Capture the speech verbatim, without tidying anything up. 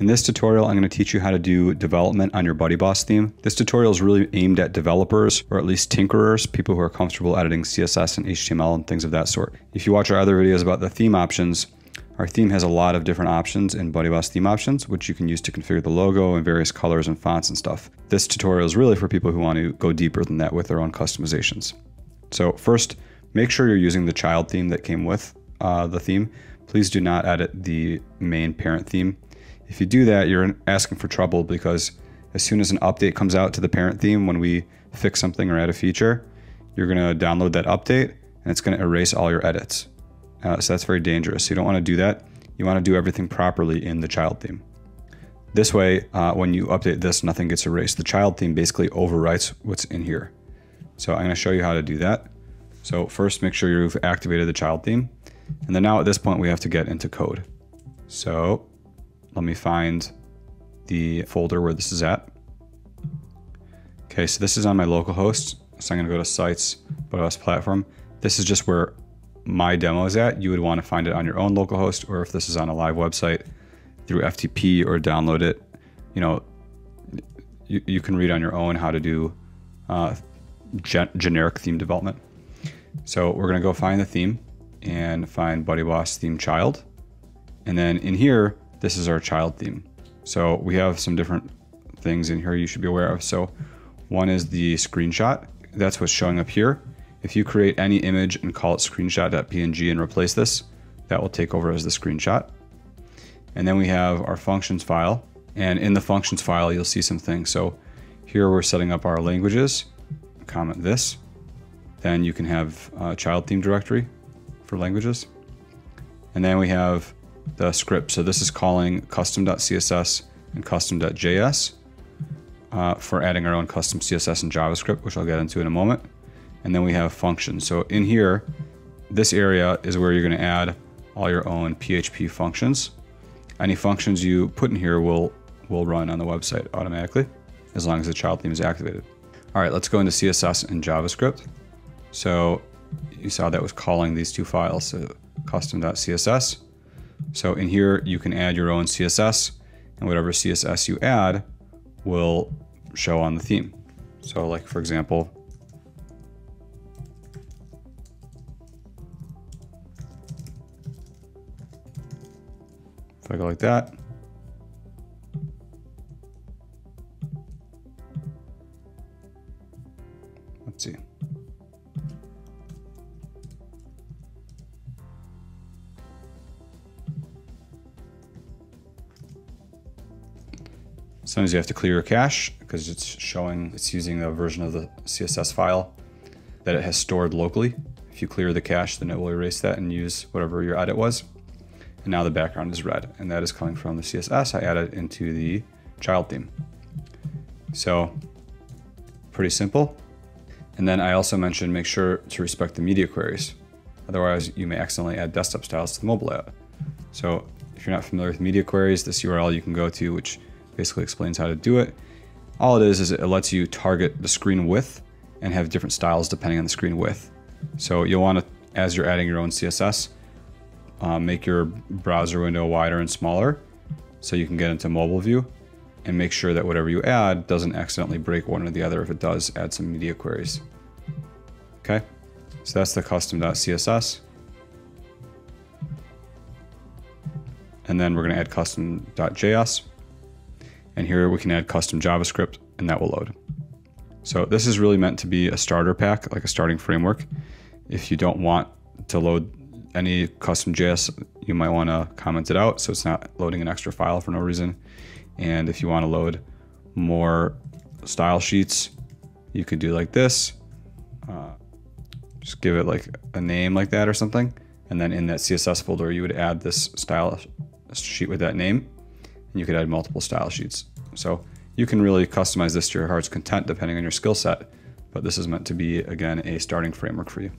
In this tutorial, I'm going to teach you how to do development on your BuddyBoss theme. This tutorial is really aimed at developers, or at least tinkerers, people who are comfortable editing C S S and H T M L and things of that sort. If you watch our other videos about the theme options, our theme has a lot of different options in BuddyBoss theme options, which you can use to configure the logo and various colors and fonts and stuff. This tutorial is really for people who want to go deeper than that with their own customizations. So first, make sure you're using the child theme that came with uh, the theme. Please do not edit the main parent theme. If you do that, you're asking for trouble, because as soon as an update comes out to the parent theme, when we fix something or add a feature, you're gonna download that update and it's gonna erase all your edits. Uh, so that's very dangerous. So you don't wanna do that. You wanna do everything properly in the child theme. This way, uh, when you update this, nothing gets erased. The child theme basically overwrites what's in here. So I'm gonna show you how to do that. So first, make sure you've activated the child theme. And then now at this point, we have to get into code. So let me find the folder where this is at. Okay, so this is on my localhost. So I'm gonna go to sites, BuddyBoss platform. This is just where my demo is at. You would wanna find it on your own localhost, or if this is on a live website, through F T P or download it. You know, you, you can read on your own how to do uh, gen generic theme development. So we're gonna go find the theme and find BuddyBoss theme child. And then in here, this is our child theme. So we have some different things in here you should be aware of. So one is the screenshot. That's what's showing up here. If you create any image and call it screenshot.png and replace this, that will take over as the screenshot. And then we have our functions file. And in the functions file, you'll see some things. So here we're setting up our languages. Comment this. Then you can have a child theme directory for languages. And then we have the script. So this is calling custom.css and custom.js uh, for adding our own custom C S S and JavaScript, which I'll get into in a moment. And then we have functions. So in here, this area is where you're going to add all your own P H P functions. Any functions you put in here will, will run on the website automatically, as long as the child theme is activated. All right, let's go into C S S and JavaScript. So you saw that was calling these two files, so custom.css. So in here, you can add your own C S S, and whatever C S S you add will show on the theme. So like, for example, if I go like that, let's see. Sometimes you have to clear your cache because it's showing it's using a version of the C S S file that it has stored locally. If you clear the cache, then it will erase that and use whatever your edit was. And now the background is red, and that is coming from the C S S I added into the child theme. So pretty simple. And then I also mentioned make sure to respect the media queries. Otherwise, you may accidentally add desktop styles to the mobile app. So if you're not familiar with media queries, this U R L you can go to, which basically explains how to do it. All it is is it lets you target the screen width and have different styles depending on the screen width. So you'll want to, as you're adding your own C S S, uh, make your browser window wider and smaller so you can get into mobile view, and make sure that whatever you add doesn't accidentally break one or the other. If it does, add some media queries. Okay, so that's the custom.css. And then we're going to add custom.js. And here we can add custom JavaScript, and that will load. So this is really meant to be a starter pack, like a starting framework. If you don't want to load any custom J S, you might want to comment it out so it's not loading an extra file for no reason. And if you want to load more style sheets, you could do like this. Uh, just give it like a name like that or something. And then in that C S S folder, you would add this style sheet with that name. You could add multiple style sheets. So you can really customize this to your heart's content depending on your skill set, but this is meant to be, again, a starting framework for you.